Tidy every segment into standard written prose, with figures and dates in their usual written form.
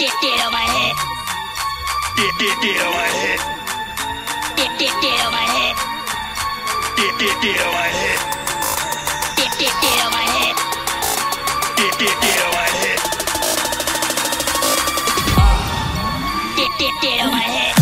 Get on my head. Get on my head. Get on my head. Get on my head. Get on my head. Get on my head. Get on my head. Get on my head. Get on my head.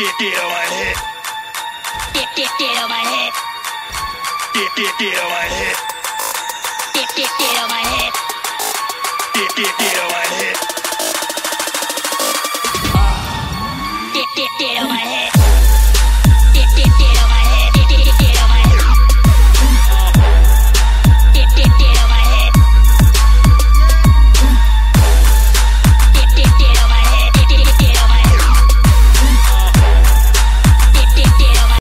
Get on my head. Get on my head. Get on my head. Get on my head. Get on my head.